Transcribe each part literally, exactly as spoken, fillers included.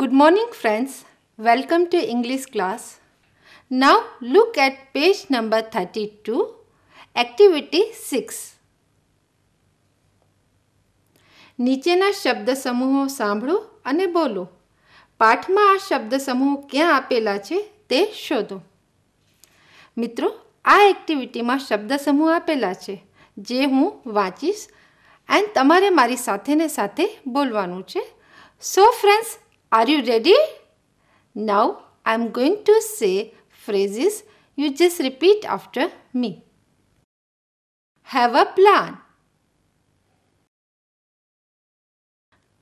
Good morning friends, welcome to English class. Now look at page number thirty-two, activity six. નીચેના શબ્દ સમૂહો સાંભળો અને બોલો. પાઠમાં આ શબ્દ સમૂહ ક્યાં આપેલા છે તે શોધો. મિત્રો, આ એક્ટિવિટીમાં શબ્દ સમૂહ આપેલા છે જે હું વાંચીશ અને તમારે મારી સાથેને સાથે બોલવાનું છે. So friends, are you ready? Now I am going to say phrases. You just repeat after me. Have a plan.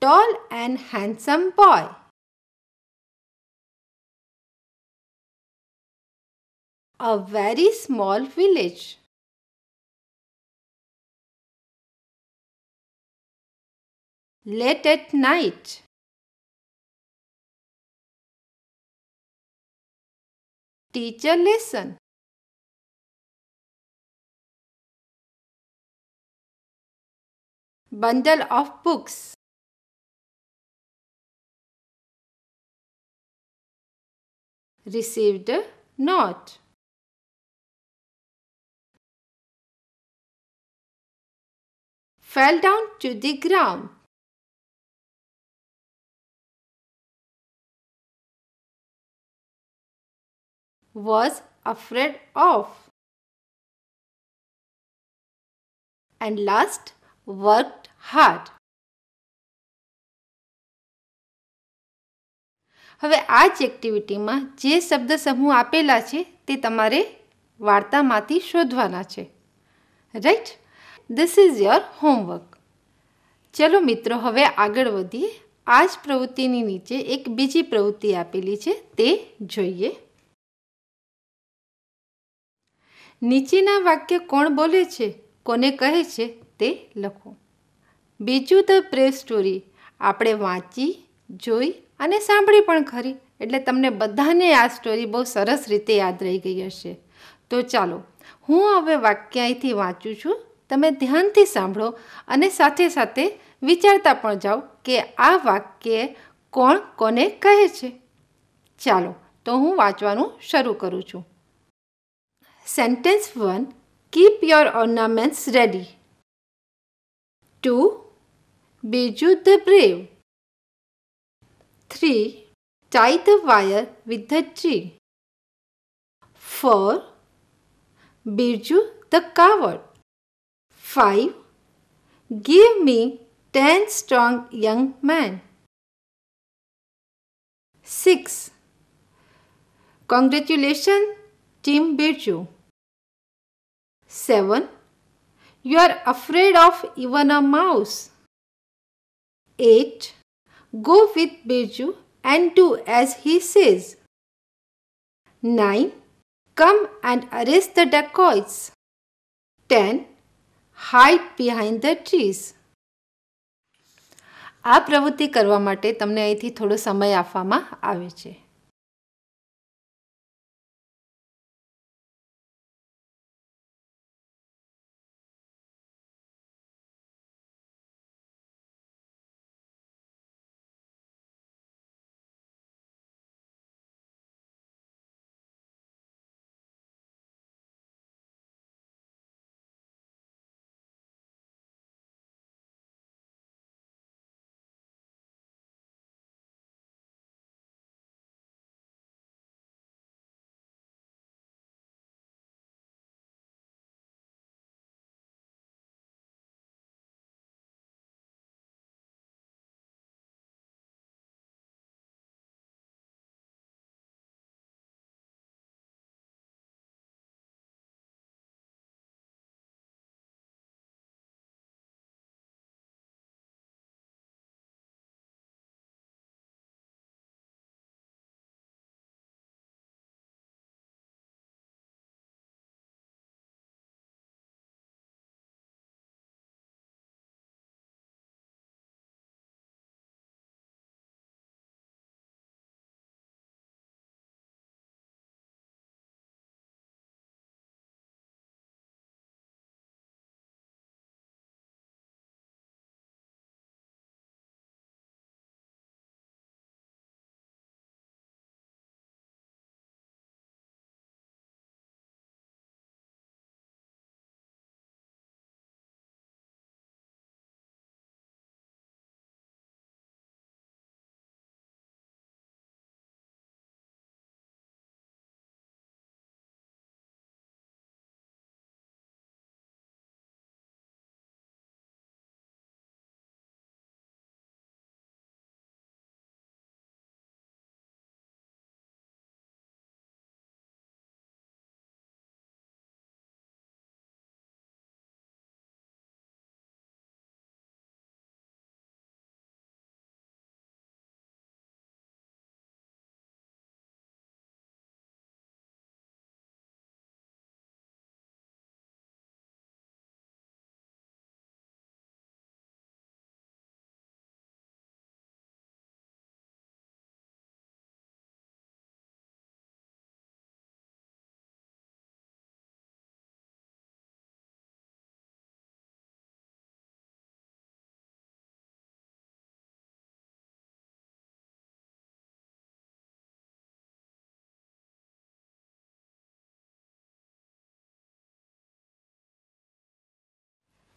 Tall and handsome boy. A very small village. Late at night. Teacher lesson. Bundle of books. Received a note. Fell down to the ground. Was afraid of. And last, worked hard. હવે આ જ એક્ટિવિટીમાં જે શબ્દ સમૂહ આપેલા છે તે તમારે વાર્તામાંથી શોધવાના છે. Right? This is your homework. ચલો મિત્રો, હવે આગળ વધીએ. આ જ પ્રવૃત્તિની નીચે એક બીજી પ્રવૃત્તિ આપેલી છે તે જોઈએ. નીચેના વાક્ય કોણ બોલે છે, કોને કહે છે તે લખો. બીજું ધ પ્રેમ સ્ટોરી આપણે વાંચી, જોઈ અને સાંભળી પણ ખરી, એટલે તમને બધાને આ સ્ટોરી બહુ સરસ રીતે યાદ રહી ગઈ હશે. તો ચાલો હું હવે વાક્ય અહીંથી વાંચું છું, તમે ધ્યાનથી સાંભળો અને સાથે સાથે વિચારતા પણ જાઓ કે આ વાક્ય કોણ કોને કહે છે. ચાલો તો હું વાંચવાનું શરૂ કરું છું. Sentence one. Keep your ornaments ready. two. Biju the brave. three. Tie the wire with the tree. four. Biju the coward. five. Give me ten strong young men. six. Congratulations, Team Biju. seven. You are afraid of even a mouse. eight. Go with Biju and do as he says. nine. Come and arrest the dacoits. ten. Hide behind the trees. આ પ્રવૃત્તિ કરવા માટે તમને અહીંથી થોડો સમય આપવામાં આવે છે.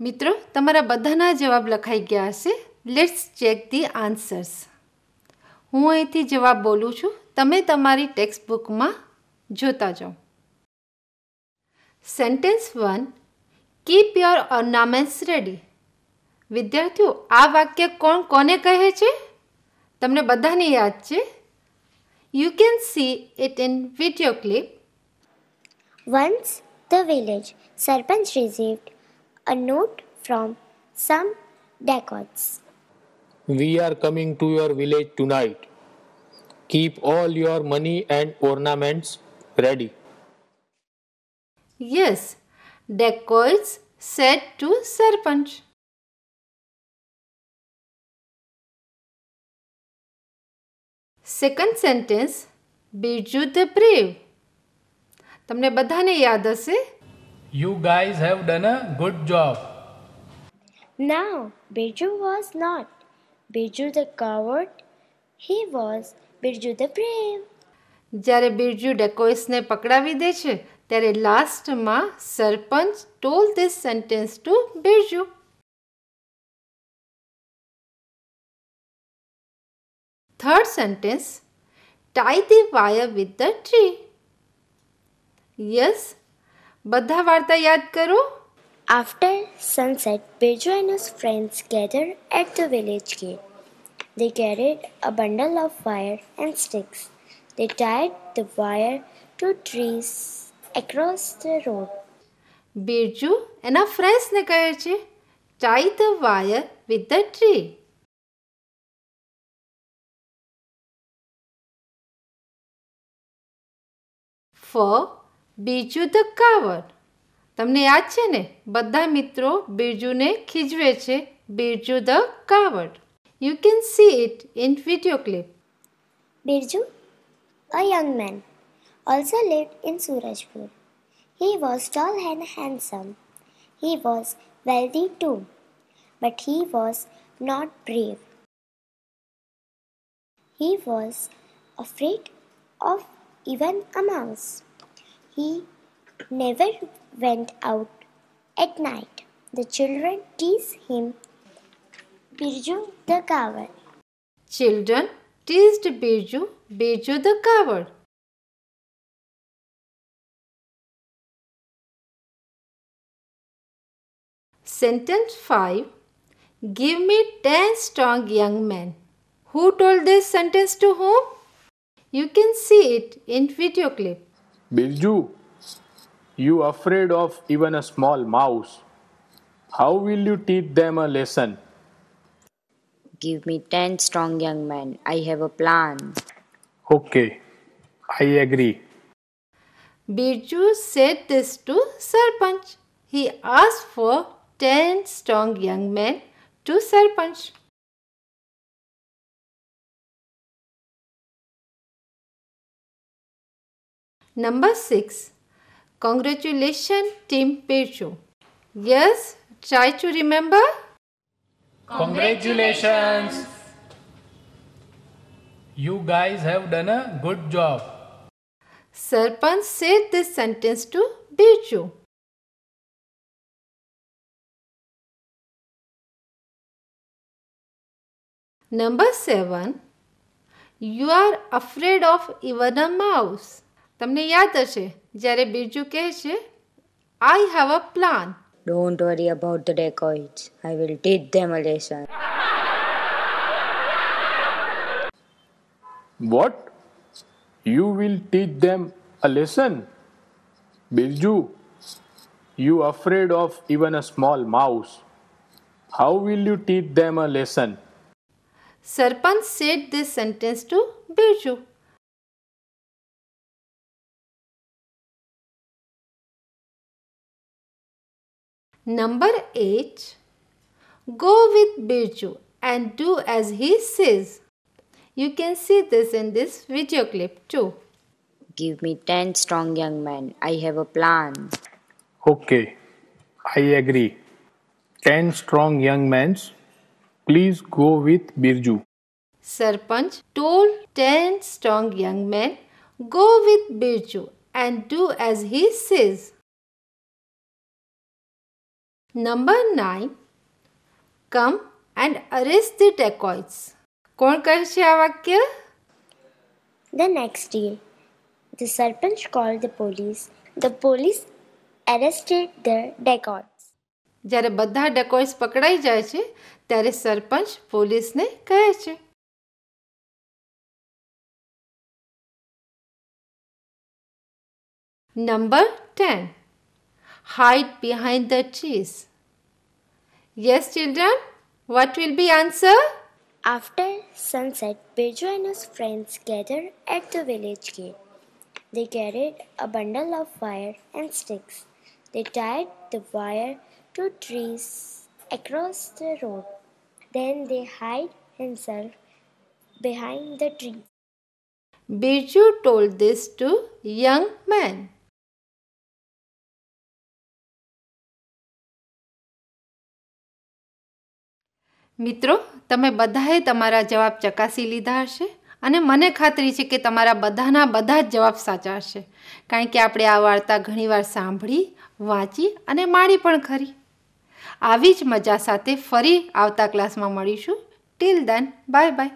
मित्रों तमारा बधाना जवाब लखाई गया हशे। Let's check the answers. हूँ अहींथी जवाब बोलूँ छूं, तमे तमारी टेक्स्ट बुक में जोता जाओ। Sentence one, keep your ornaments ready. विद्यार्थियों आ वाक्य कोण कोने कहे छे? तमने बधाने याद छे। You can see it in video clip. Once the village serpent received a note from some dacoits. We are coming to your village tonight. Keep all your money and ornaments ready. Yes, dacoits said to serpent. Second sentence, Birju the brave. तमने बधाने याद हशे। You guys have done a good job. Now Birju was not Birju the coward, he was Birju the brave. जयरे Birju dacoits ने पकड़ावी दे छे त्यारे लास्ट में sarpanch told this sentence to Birju. Third sentence, tie the wire with the tree. Yes, બધા વાર્તા યાદ કરો. After sunset, Birju and his friends gathered at the village gate. They carried a bundle of wire and sticks. They tied the wire to trees across the road. Birju એના ફ્રેન્ડ્સને કહે છે, tie the wire with the tree. For Birju the coward, तमने याद छे ने, બધા મિત્રો બીરજુને ખીજવે છે, Birju the coward. You can see it in video clip. Birju, a young man, also lived in Surajpur. He was tall and handsome. He was wealthy too, but he was not brave. He was afraid of even a mouse. He never went out at night. The children teased him. Birju the coward. Children teased Birju, Birju the coward. Sentence five. Give me ten strong young men. Who told this sentence to whom? You can see it in video clip. Birju, you afraid of even a small mouse. How will you teach them a lesson? Give me ten strong young men. I have a plan. Okay, I agree. Birju said this to Sarpanch. He asked for ten strong young men to Sarpanch. Number six. Congratulations team Birju. Yes, try to remember. Congratulations. You guys have done a good job. Sarpanch said this sentence to Birju. Number seven. You are afraid of even a mouse. તમને યાદ હશે જ્યારે બીરજુ કહે છે I have a plan. Don't worry about the dacoits. I will teach them a lesson. What? You will teach them a lesson? Birju, you afraid of even a small mouse. How will you teach them a lesson? Sarpanch said this sentence to Birju. Number eight. Go with Birju and do as he says. You can see this in this video clip too. Give me ten strong young men. I have a plan. Okay, I agree. ten strong young men. Please go with Birju. Sarpanch told ten strong young men, go with Birju and do as he says. Number nine come and arrest the dacoits. કોણ કહે છે આ વાક્ય? The next day, the serpent called the police. The police arrested the dacoits. જ્યારે બધા dacoits પકડાઈ જાય છે ત્યારે સરપંચ પોલીસને કહે છે. Number ten. Hide behind the trees. Yes, children. What will be answer? After sunset, Biju and his friends gathered at the village gate. They carried a bundle of wire and sticks. They tied the wire to trees across the road. Then they hid himself behind the tree. Biju told this to young man. મિત્રો, તમે બધાએ તમારા જવાબ ચકાસી લીધા હશે અને મને ખાતરી છે કે તમારા બધાના બધા જ જવાબ સાચા હશે, કારણ કે આપણે આ વાર્તા ઘણીવાર સાંભળી, વાંચી અને માણી પણ ખરી. આવી જ મજા સાથે ફરી આવતા ક્લાસમાં મળીશું. Till then, bye bye.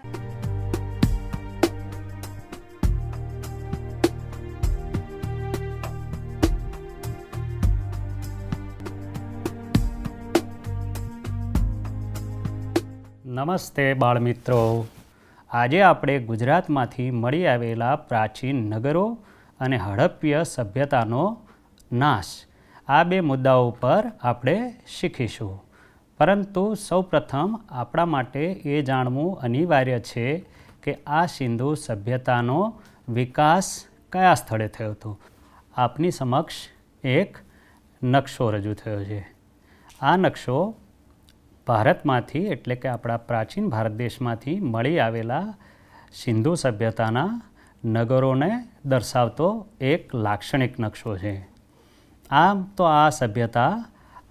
નમસ્તે બાળમિત્રો, આજે આપણે ગુજરાતમાંથી મળી આવેલા પ્રાચીન નગરો અને હડપ્પીય સભ્યતાનો નાશ, આ બે મુદ્દાઓ પર આપણે શીખીશું. પરંતુ સૌપ્રથમ આપણા માટે એ જાણવું અનિવાર્ય છે કે આ સિંધુ સભ્યતાનો વિકાસ કયા સ્થળે થયો હતો. આપની સમક્ષ એક નકશો રજૂ થયો છે. આ નકશો ભારતમાંથી એટલે કે આપણા પ્રાચીન ભારત દેશમાંથી મળી આવેલા સિંધુ સભ્યતાના નગરોને દર્શાવતો એક લાક્ષણિક નકશો છે. આમ તો આ સભ્યતા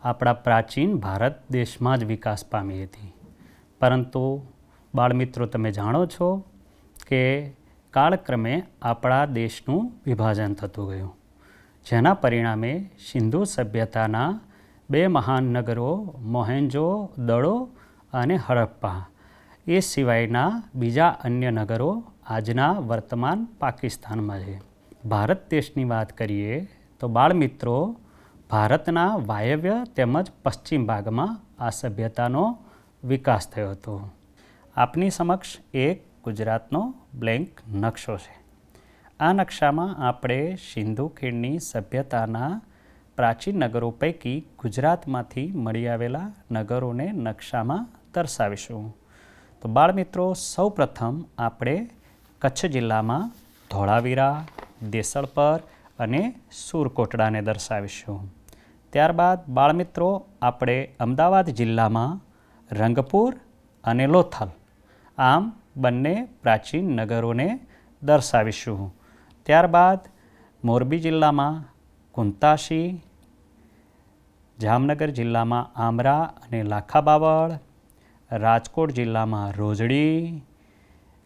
આપણા પ્રાચીન ભારત દેશમાં જ વિકાસ પામી હતી, પરંતુ બાળમિત્રો તમે જાણો છો કે કાળક્રમે આપણા દેશનું વિભાજન થતું ગયું, જેના પરિણામે સિંધુ સભ્યતાના બે મહાન નગરો મોહેન્જો-દડો અને હડપ્પા એ સિવાયના બીજા અન્ય નગરો આજના વર્તમાન પાકિસ્તાનમાં છે. ભારત દેશની વાત કરીએ તો બાળમિત્રો, ભારતના વાયવ્ય તેમજ પશ્ચિમ ભાગમાં આ સભ્યતાનો વિકાસ થયો હતો. આપની સમક્ષ એક ગુજરાતનો બ્લેન્ક નકશો છે. આ નકશામાં આપણે સિંધુ ખીણની સભ્યતાના પ્રાચીન નગરો પૈકી ગુજરાતમાંથી મળી આવેલા નગરોને નકશામાં દર્શાવીશું. તો બાળમિત્રો, સૌ પ્રથમ આપણે કચ્છ જિલ્લામાં ધોળાવીરા, દેસળપર અને સુરકોટડાને દર્શાવીશું. ત્યારબાદ બાળમિત્રો આપણે અમદાવાદ જિલ્લામાં રંગપુર અને લોથલ, આમ બંને પ્રાચીન નગરોને દર્શાવીશું. ત્યારબાદ મોરબી જિલ્લામાં કુંતાશી, જામનગર જિલ્લામાં આમરા અને લાખાબાવળ, રાજકોટ જિલ્લામાં રોજડી,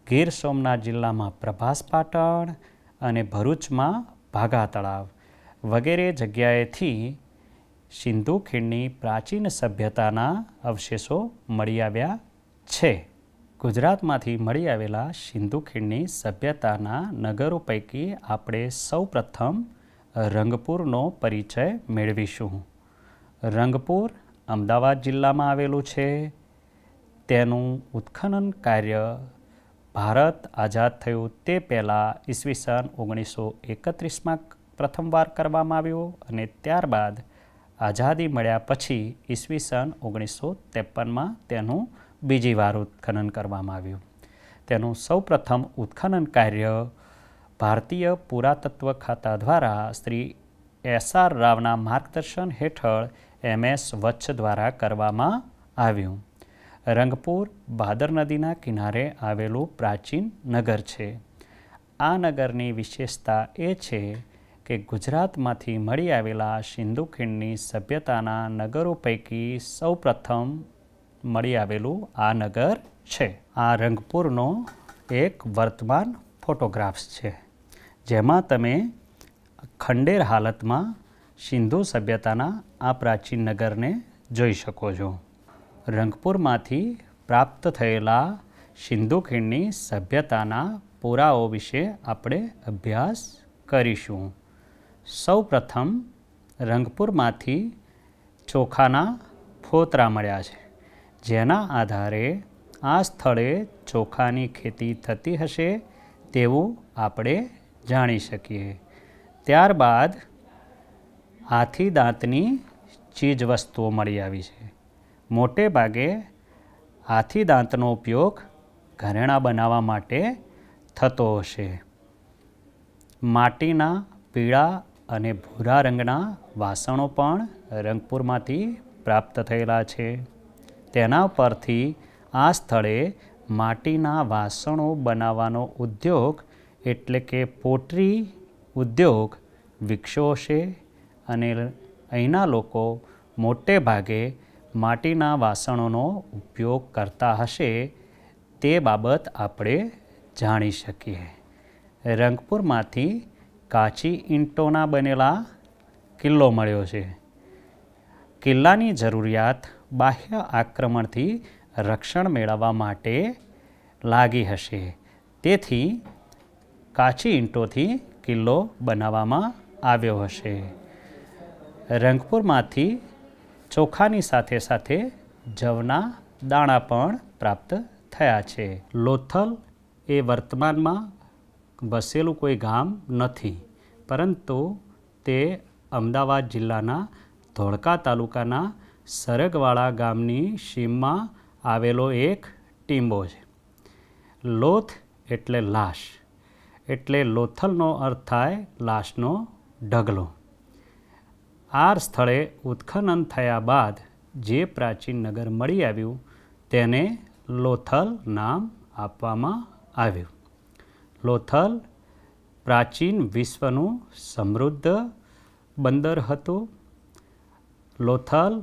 ગીર સોમનાથ જિલ્લામાં પ્રભાસપાટણ અને ભરૂચમાં ભાગા તળાવ વગેરે જગ્યાએથી સિંધુ ખીણની પ્રાચીન સભ્યતાના અવશેષો મળી આવ્યા છે. ગુજરાતમાંથી મળી આવેલા સિંધુ ખીણની સભ્યતાના નગરો પૈકી આપણે સૌ પ્રથમ રંગપુરનો પરિચય મેળવીશું. રંગપુર અમદાવાદ જિલ્લામાં આવેલું છે. તેનું ઉત્ખનન કાર્ય ભારત આઝાદ થયું તે પહેલાં ઈસવીસન ઓગણીસો એકત્રીસમાં પ્રથમવાર કરવામાં આવ્યું અને ત્યારબાદ આઝાદી મળ્યા પછી ઈસવીસન ઓગણીસો ત્રેપનમાં તેનું બીજી વાર ઉત્ખનન કરવામાં આવ્યું. તેનું સૌ પ્રથમ ઉત્ખનન કાર્ય ભારતીય પુરાતત્વ ખાતા દ્વારા શ્રી એસ આર રાવના માર્ગદર્શન હેઠળ એમ એસ વત્સ દ્વારા કરવામાં આવ્યું. રંગપુર ભાદર નદીના કિનારે આવેલું પ્રાચીન નગર છે. આ નગરની વિશેષતા એ છે કે ગુજરાતમાંથી મળી આવેલા સિંધુ ખીણની સભ્યતાના નગરો પૈકી સૌ પ્રથમ મળી આવેલું આ નગર છે. આ રંગપુરનો એક વર્તમાન ફોટોગ્રાફ્સ છે, જેમાં તમે ખંડેર હાલતમાં સિંધુ સભ્યતાના આ પ્રાચીન નગરને જોઈ શકો છો। રંગપુરમાંથી પ્રાપ્ત થયેલા સિંધુ ખીણની સભ્યતાના પુરાવો વિશે આપણે અભ્યાસ કરીશું। સૌ પ્રથમ રંગપુરમાંથી ચોખાના ફોતરા મળ્યા છે, જેના આધારે આ સ્થળે ચોખાની ખેતી થતી હશે તેવું આપણે જાણી શકીએ। ત્યારબાદ હાથી દાંતની ચીજ વસ્તુઓ મળી આવી છે। મોટે ભાગે હાથી દાંતનો ઉપયોગ ઘરેણાં બનાવવા માટે થતો હશે। માટીના પીળા અને ભૂરા રંગના વાસણો પણ રંગપુરમાંથી પ્રાપ્ત થયેલા છે। તેના પરથી આ સ્થળે માટીના વાસણો બનાવવાનો ઉદ્યોગ એટલે કે પોટરી ઉદ્યોગ વિકસ્યો છે અને અહીંના લોકો મોટે ભાગે માટીના વાસણોનો ઉપયોગ કરતા હશે તે બાબત આપણે જાણી શકીએ। રંગપુરમાંથી કાચી ઈંટોના બનેલા કિલ્લો મળ્યો છે। કિલ્લાની જરૂરિયાત બાહ્ય આક્રમણથી રક્ષણ મેળવવા માટે લાગી હશે, તેથી કાચી ઈંટોથી કિલ્લો બનાવવામાં આવ્યો હશે। રંગપુરમાંથી ચોખાની સાથે સાથે જવના દાણા પણ પ્રાપ્ત થયા છે। લોથલ એ વર્તમાનમાં વસેલું કોઈ ગામ નથી, પરંતુ તે અમદાવાદ જિલ્લાના ધોળકા તાલુકાના સરગવાળા ગામની સીમમાં આવેલો એક ટીંબો છે। લોથ એટલે લાશ, એટલે લોથલનો અર્થ થાય લાશનો ઢગલો। આ સ્થળે ઉત્ખનન થયા બાદ જે પ્રાચીન નગર મળી આવ્યું તેને લોથલ નામ આપવામાં આવ્યું। લોથલ પ્રાચીન વિશ્વનું સમૃદ્ધ બંદર હતું। લોથલ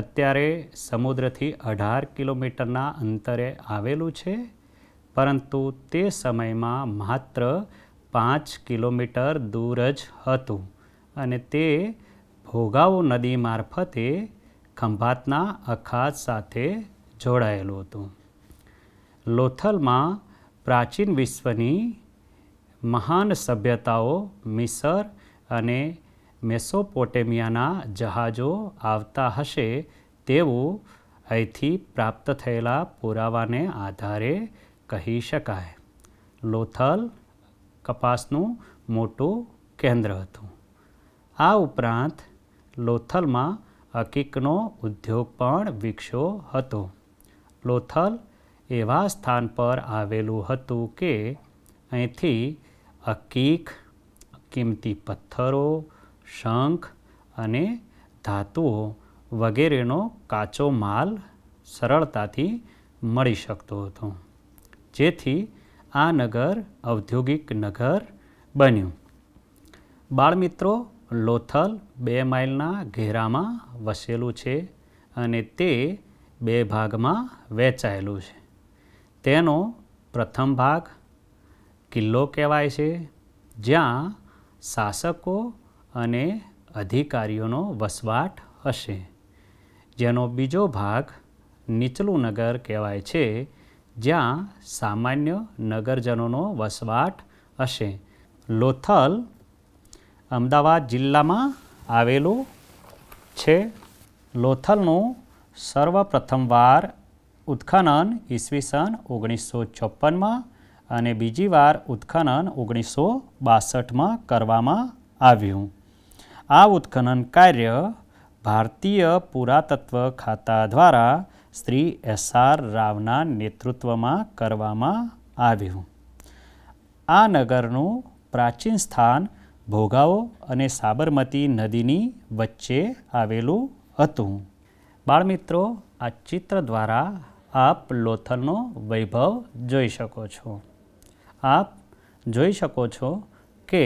અત્યારે સમુદ્રથી અઢાર કિલોમીટરના અંતરે આવેલું છે, પરંતુ તે સમયમાં માત્ર પાંચ કિલોમીટર દૂર જ હતું અને તે ભોગાવો નદી મારફતે ખંભાતના અખાત સાથે જોડાયેલું હતું। લોથલમાં પ્રાચીન વિશ્વની મહાન સભ્યતાઓ મિસર અને મેસોપોટેમિયાના જહાજો આવતા હશે તેવું અહીંથી પ્રાપ્ત થયેલા પુરાવાને આધારે કહી શકાય। લોથલ કપાસનું મોટું કેન્દ્ર હતું। આ ઉપરાંત લોથલમાં અકીકનો ઉદ્યોગ પણ વિકસ્યો હતો। લોથલ એવા સ્થાન પર આવેલું હતું કે અહીંથી અકીક, કિંમતી પથ્થરો, શંખ અને ધાતુઓ વગેરેનો કાચો માલ સરળતાથી મળી શકતો હતો, જેથી આ નગર ઔદ્યોગિક નગર બન્યું। બાળમિત્રો, લોથલ બે માઇલના ઘેરામાં વસેલું છે અને તે બે ભાગમાં વહેંચાયેલું છે। તેનો પ્રથમ ભાગ કિલ્લો કહેવાય છે, જ્યાં શાસકો અને અધિકારીઓનો વસવાટ હશે। જેનો બીજો ભાગ નીચલું નગર કહેવાય છે, જ્યાં સામાન્ય નગરજનોનો વસવાટ હશે। લોથલ અમદાવાદ જિલ્લામાં આવેલું છે। લોથલનું સર્વપ્રથમવાર ઉત્ખનન ઈસવીસન ઓગણીસો ચોપ્પનમાં અને બીજી વાર ઉત્ખનન ઓગણીસો બાસઠમાં કરવામાં આવ્યું। આ ઉત્ખનન કાર્ય ભારતીય પુરાતત્વ ખાતા દ્વારા શ્રી એસ આર રાવના નેતૃત્વમાં કરવામાં આવ્યું। આ નગરનું પ્રાચીન સ્થાન ભોગાવો અને સાબરમતી નદીની વચ્ચે આવેલું હતું। બાળમિત્રો, આ ચિત્ર દ્વારા આપ લોથલનો વૈભવ જોઈ શકો છો। આપ જોઈ શકો છો કે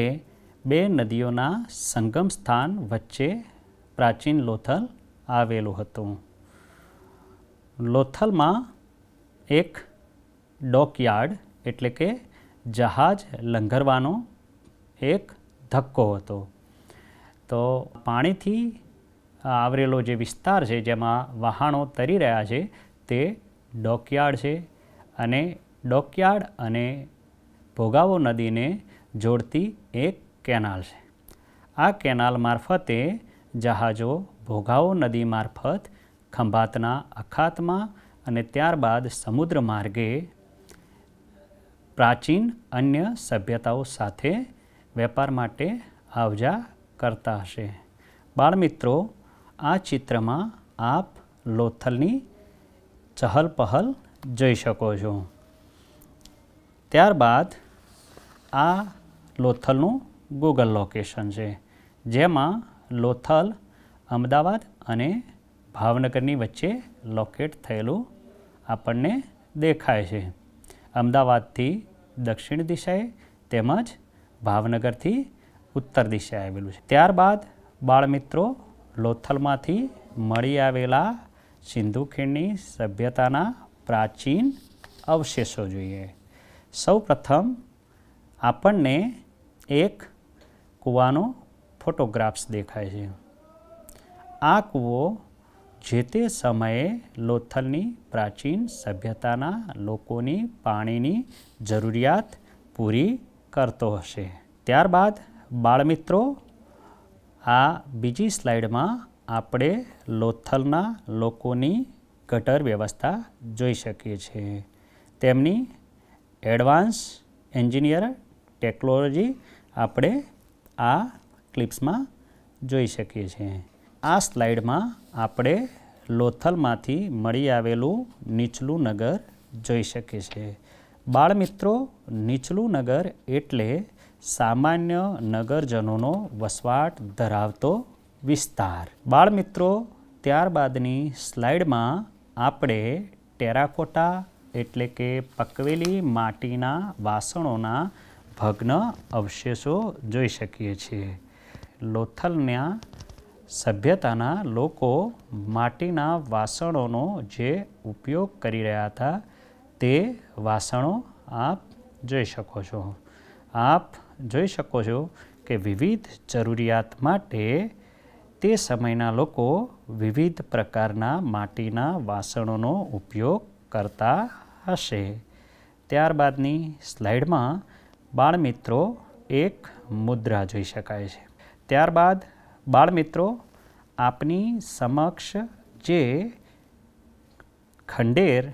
બે નદીઓના સંગમ સ્થાન વચ્ચે પ્રાચીન લોથલ આવેલું હતું। લોથલમાં એક ડોકયાર્ડ એટલે કે જહાજ લંગરવાનો એક ધક્કો હતો, તો પાણીથી आवरेलो जे विस्तार है जेमा वहाणों तरी रह्या है ते डॉकयार्ड है अने डॉकयार्ड अने भोगावो नदी ने जोड़ती एक केनाल है। आ केनाल मार्फते जहाजों भोगावो नदी मार्फत खंभातना अखात में अने त्यारबाद समुद्र मार्गे प्राचीन अन्य सभ्यताओं साथे वेपार माटे आवजा करता हशे। बाळमित्रो आ चित्र में आप लोथलनी चहल पहल जोई शको छो। त्यारबाद आ लोथलनु गूगल लोकेशन है जेमा लोथल अमदावाद अने भावनगरनी वच्चे लोकेट थयेलू आपने देखाय छे। अमदावाद थी दक्षिण दिशाएं तेमज भावनगर थी उत्तर दिशाएं आवेलू छे। त्यारबाद बाळमित्रो लोथलमांथी मळी आवेला सिंधु खीणनी सभ्यताना प्राचीन अवशेषो जोईए। सौ प्रथम आपने एक कूवानो फोटोग्राफ्स देखाय छे। आ कूवो जे ते समये लोथलनी प्राचीन सभ्यताना लोकोनी पाणीनी जरूरियात पूरी करतो हशे। त्यारबाद बाळमित्रो आ बीजी स्लाइड में आपणे लोथलना लोकोनी गटर व्यवस्था जोई शकीए छीए। तेमनी एडवांस एंजीनियर टेक्नोलॉजी आपणे आ क्लिप्स में जोई शकीए छीए। आ स्लाइड में आपणे लोथल मांथी मळी आवेलू नीचलू नगर जोई शकीए छीए। बाळमित्रो नीचलू नगर एटले सामान्य नगरजनोनो वसवाट धरावतो विस्तार। बाळमित्रो त्यारबादनी स्लाइड में आपणे टेराकोटा एटले के पकवेली माटीना वासणोना भग्न अवशेषो जोई शकीए छीए। लोथलना सभ्यताना लोको माटीना वासणोनो जे उपयोग करी रह्या हता ते वासणो आप जोई शको छो। आप जोई शको छो के विविध जरूरियात माटे ते समयना लोको विविध प्रकारना माटीना वासणोनो उपयोग करता हशे। त्यारबादनी स्लाइडमां बाळमित्रो एक मुद्रा जोई शकाय छे। त्यारबाद बाळमित्रो आपनी समक्ष जे खंडेर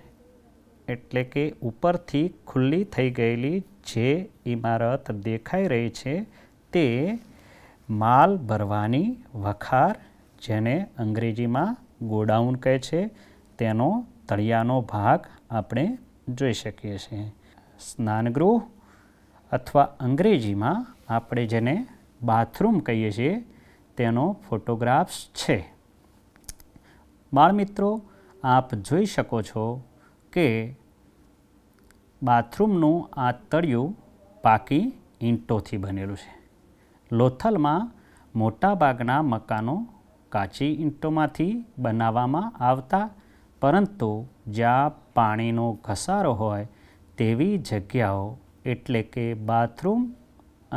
एटले के उपरथी खुल्ली थई गयेली जे इमारत देखाई रही छे ते माल भरवानी वखार जेने अंग्रेजी में गोडाउन कहे छे तेनो तळियानो भाग आपणे जोई शकीए छीए। स्नानगृह अथवा अंग्रेजी में आपणे जेने बाथरूम कहीए छीए तेनो फोटोग्राफ्स छे। बाळमित्रो आप जोई शको छो के बाथरूमनु आ तळियु पाकी ईंटोथी बनेलू छे। लोथलमां मोटा भागना मकानो काची ईंटोमांथी बनाववामां आवता परंतु ज्यां पाणीनो घसारो होय तेवी जग्याओ एटले के बाथरूम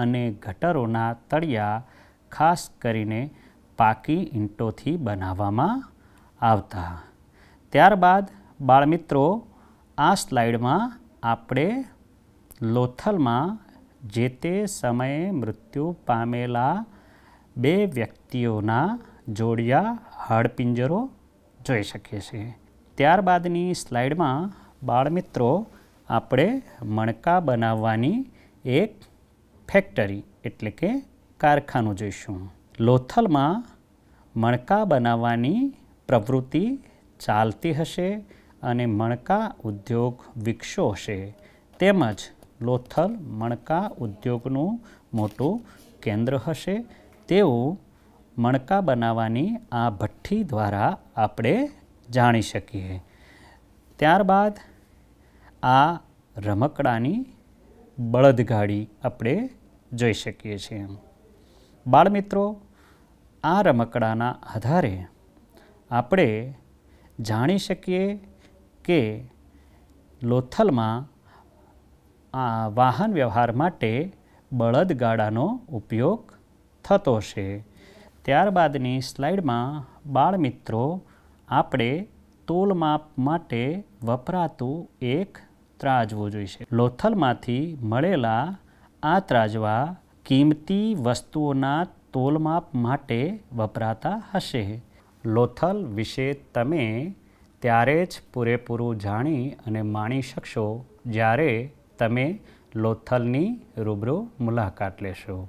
अने गटरोना तळिया खास करीने पाकी ईंटोथी बनाववामां आवता। त्यारबाद बाळमित्रो आ स्लाइडमां आपणे लोथलमां जे ते समये मृत्यु पामेला बे व्यक्तिओना जोड़िया हाडपिंजरो जोई शकीए छीए। त्यारबादनी स्लाइडमां बाळमित्रो आपणे मणका बनाववानी एक फेक्टरी एटले के कारखानु जोईशुं। लोथल में मणका बनाववानी प्रवृत्ति चालती हशे अने मणका उद्योग विकशो हशे तेमज लोथल मणका उद्योगनु मोटू केंद्र हशे तेवुं मणका बनाववानी आ भट्ठी द्वारा आपणे जाणी शकीए। त्यारबाद आ रमकडानी बळदगाड़ी आपणे जोई शकीए छीए। बाळमित्रो आ रमकडाना आधारे आपणे जाणी शकीए के लोथलमां आ वाहन व्यवहार माटे बळदगाडानो उपयोग थतो हशे। ત્યારબાદની સ્લાઇડમાં બાળમિત્રો આપણે તોલમાપ માટે વપરાતું એક ત્રાજવું જોઈશે. લોથલમાંથી મળેલા આ ત્રાજવા કિંમતી વસ્તુઓના તોલમાપ માટે વપરાતા હશે. લોથલ વિશે તમે ત્યારે જ પૂરેપૂરું જાણી અને માણી શકશો જ્યારે તમે લોથલની રૂબરૂ મુલાકાત લેશો.